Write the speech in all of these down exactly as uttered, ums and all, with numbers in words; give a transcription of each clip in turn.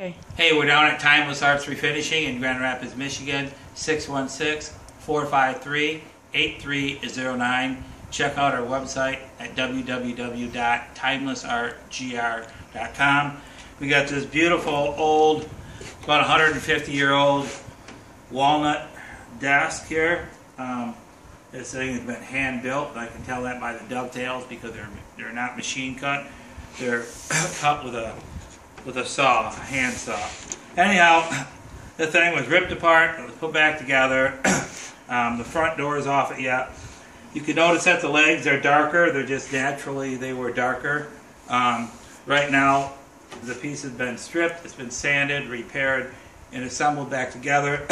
Okay. Hey, we're down at Timeless Arts Refinishing in Grand Rapids, Michigan, six one six, four five three, eight three zero nine. Check out our website at w w w dot timeless art g r dot com. We got this beautiful old, about one hundred fifty year old walnut desk here. Um, this thing has been hand built. I can tell that by the dovetails because they're, they're not machine cut. They're cut with a with a saw, a hand saw. Anyhow, the thing was ripped apart, it was put back together. um, the front door is off it yet. You can notice that the legs are darker, they're just naturally, they were darker. Um, right now, the piece has been stripped, it's been sanded, repaired, and assembled back together.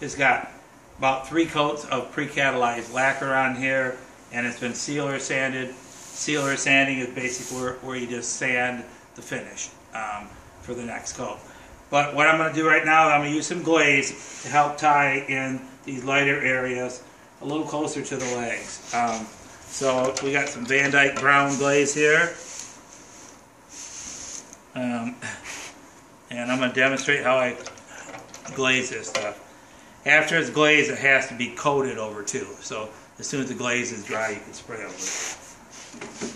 It's got about three coats of pre-catalyzed lacquer on here, and it's been sealer sanded. Sealer sanding is basically where, where you just sand the finish. Um, for the next coat. But what I'm going to do right now, I'm going to use some glaze to help tie in these lighter areas a little closer to the legs. Um, so we got some Van Dyke brown glaze here. Um, and I'm going to demonstrate how I glaze this stuff. After it's glazed, it has to be coated over too. So as soon as the glaze is dry, you can spray over it.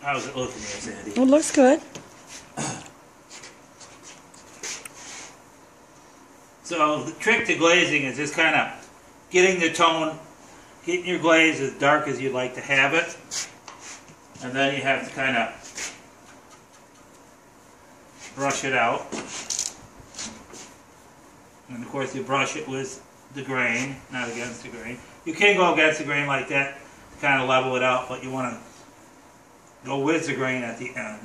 How's it looking there, Sandy? It looks good. So the trick to glazing is just kind of getting the tone, getting your glaze as dark as you'd like to have it. And then you have to kind of brush it out. And of course you brush it with the grain, not against the grain. You can go against the grain like that to kind of level it out, but you want to go with the grain at the end.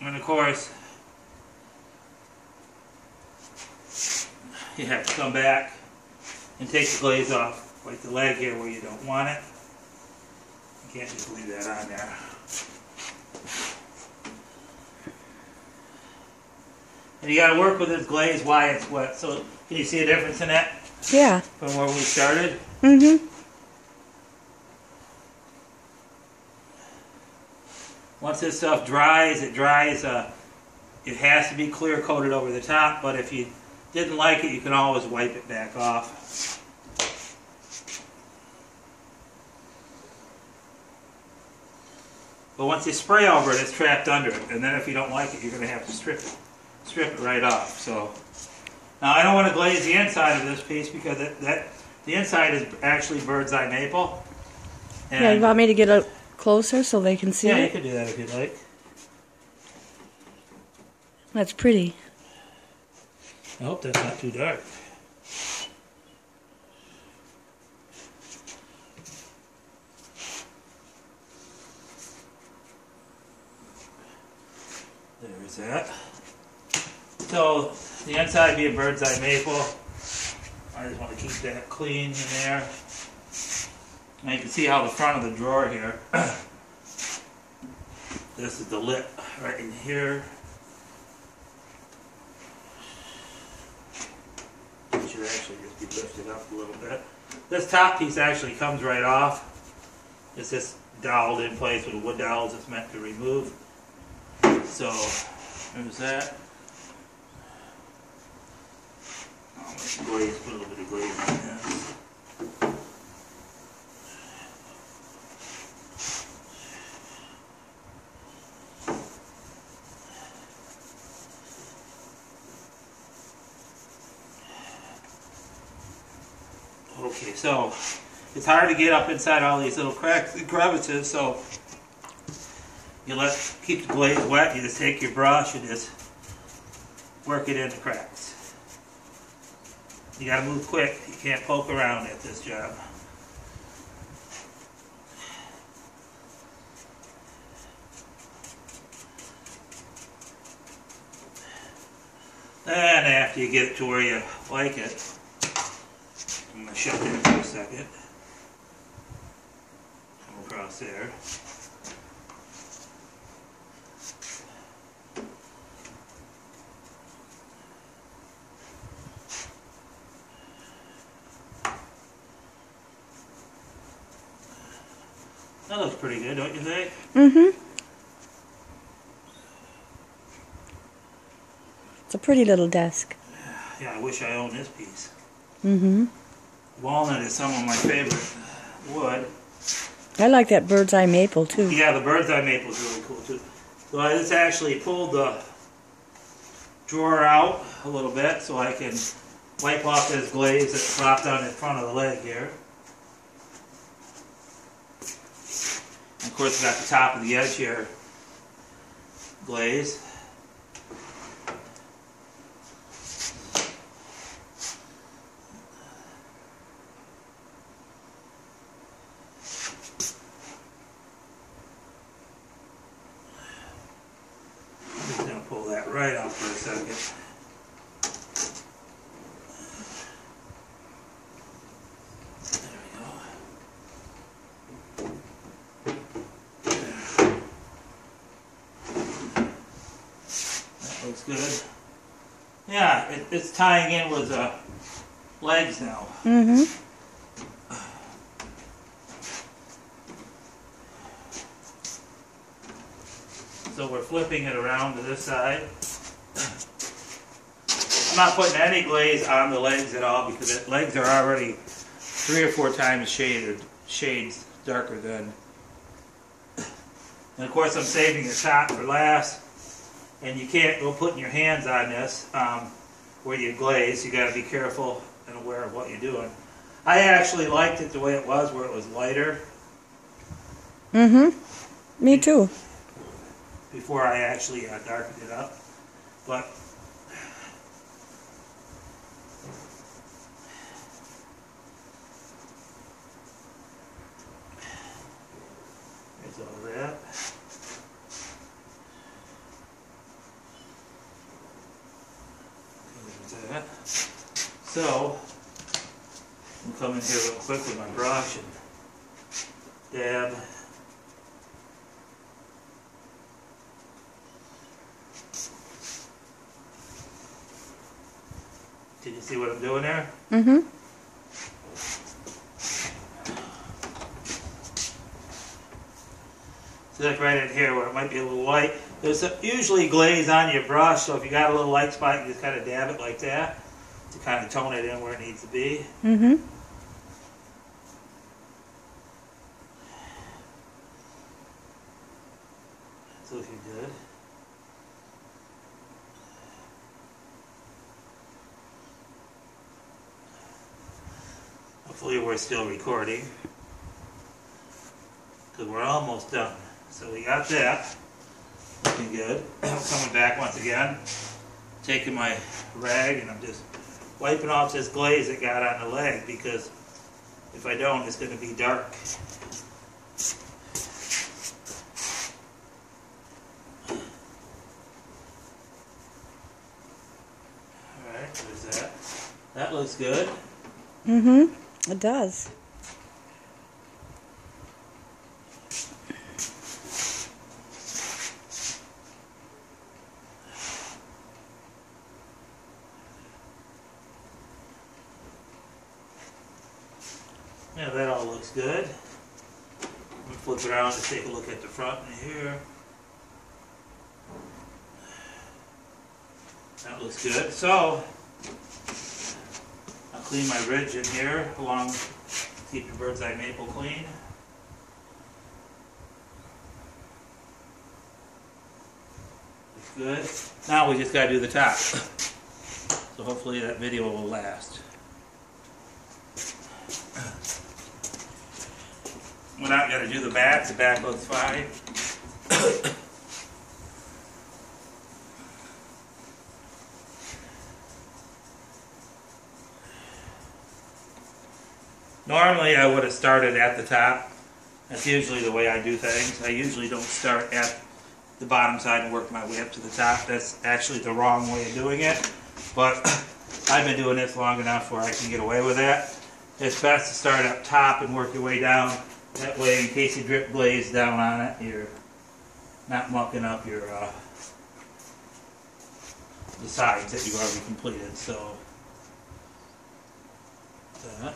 And of course, you have to come back and take the glaze off, like the leg here where you don't want it. You can't just leave that on there. And you got to work with this glaze while it's wet. So can you see a difference in that? Yeah. From where we started? Mm-hmm. Once this stuff dries, it dries. Uh, it has to be clear coated over the top. But if you didn't like it, you can always wipe it back off. But once you spray over it, it's trapped under it. And then if you don't like it, you're going to have to strip it. Strip it right off. So now I don't want to glaze the inside of this piece because it, that the inside is actually bird's eye maple. And yeah, you want me to get up closer so they can see yeah, it? Yeah, you can do that if you'd like. That's pretty. I hope that's not too dark. There's that. So the inside be a bird's eye maple. I just want to keep that clean in there. Now you can see how the front of the drawer here. This is the lip right in here. It should actually just be lifted up a little bit. This top piece actually comes right off. It's just doweled in place with wood dowels it's meant to remove. So there's that. Glaze, put a little bit of glaze on this. Okay, so it's hard to get up inside all these little cracks and crevices, so you let keep the glaze wet, you just take your brush and just work it in the cracks. You gotta move quick. You can't poke around at this job. Then after you get it to where you like it, I'm going to shut in for a second. Come across there. That looks pretty good, don't you think? Mm-hmm. It's a pretty little desk. Yeah, I wish I owned this piece. Mm-hmm. Walnut is some of my favorite wood. I like that bird's eye maple, too. Yeah, the bird's eye maple is really cool, too. So I just actually pulled the drawer out a little bit so I can wipe off this glaze that's dropped on in front of the leg here. Of course, we got the top of the edge here glaze. I'm just going to pull that right off for a second. Good. Yeah, it, it's tying in with the uh, legs now. Mm-hmm. So we're flipping it around to this side. I'm not putting any glaze on the legs at all because the legs are already three or four times shaded, shades darker than. And of course I'm saving the top for last. And you can't go putting your hands on this um, where you glaze. You got to be careful and aware of what you're doing. I actually liked it the way it was, where it was lighter. Mm-hmm. Me too. Before I actually uh, darkened it up. But there's all that. So, I'm coming here real quick with my brush and dab. Did you see what I'm doing there? Mm-hmm. So look right in here where it might be a little light. There's a, usually glaze on your brush, so if you got a little light spot, you just kind of dab it like that. To kind of tone it in where it needs to be. Mm-hmm. It's looking good. Hopefully we're still recording. Because we're almost done. So we got that. Looking good. I'm coming back once again. Taking my rag and I'm just wiping off this glaze it got on the leg, because if I don't, it's going to be dark. Alright, there's that. That looks good. Mm-hmm. It does. Yeah, that all looks good. I'm gonna flip it around and take a look at the front in here. That looks good. So I'll clean my ridge in here along, keep the bird's eye maple clean. Looks good. Now we just gotta do the top. So hopefully that video will last. We're not going to do the back, the back looks fine. Normally I would have started at the top. That's usually the way I do things. I usually don't start at the bottom side and work my way up to the top. That's actually the wrong way of doing it. but I've been doing this long enough where I can get away with that. It's best to start up top and work your way down. That way, in case you drip glaze down on it, you're not mucking up your uh, the sides that you've already completed. So that.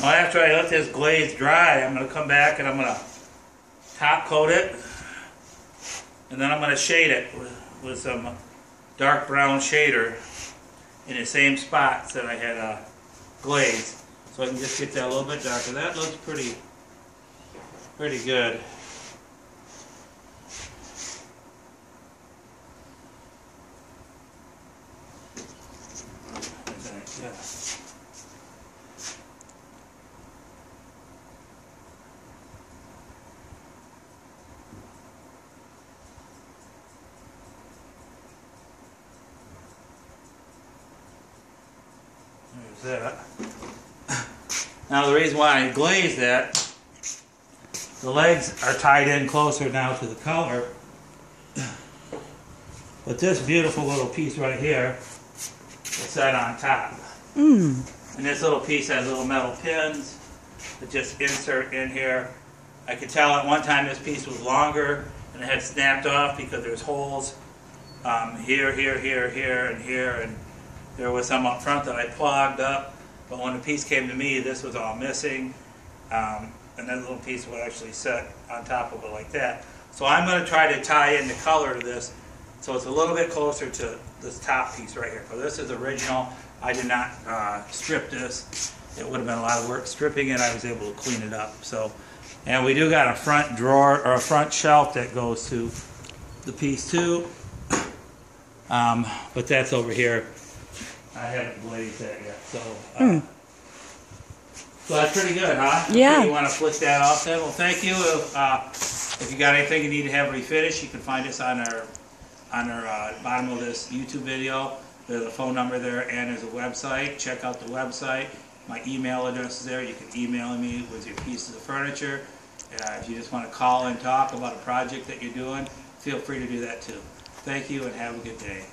Now after I let this glaze dry, I'm going to come back and I'm going to top coat it, and then I'm going to shade it with, with some dark brown shader in the same spots that I had uh, glazed, so I can just get that a little bit darker. That looks pretty, pretty good. That. Now the reason why I glazed that, the legs are tied in closer now to the color, but this beautiful little piece right here is set on top. Mm. And this little piece has little metal pins that just insert in here. I could tell at one time this piece was longer and it had snapped off because there's holes um, here, here, here, here, and here, and there was some up front that I plugged up, but when the piece came to me, this was all missing. Um, and that little piece would actually sit on top of it like that. So I'm going to try to tie in the color to this, so it's a little bit closer to this top piece right here. So this is original. I did not uh, strip this. It would have been a lot of work stripping it. I was able to clean it up. So, and we do got a front drawer or a front shelf that goes to the piece too. Um, but that's over here. I haven't glazed that yet, so uh, mm. so that's pretty good, huh? Yeah. If you want to flip that off then? Well, thank you. If, uh, if you got anything you need to have refinished, you can find us on our on our uh, bottom of this YouTube video. There's a phone number there and there's a website. Check out the website. My email address is there. You can email me with your pieces of furniture. Uh, if you just want to call and talk about a project that you're doing, feel free to do that too. Thank you and have a good day.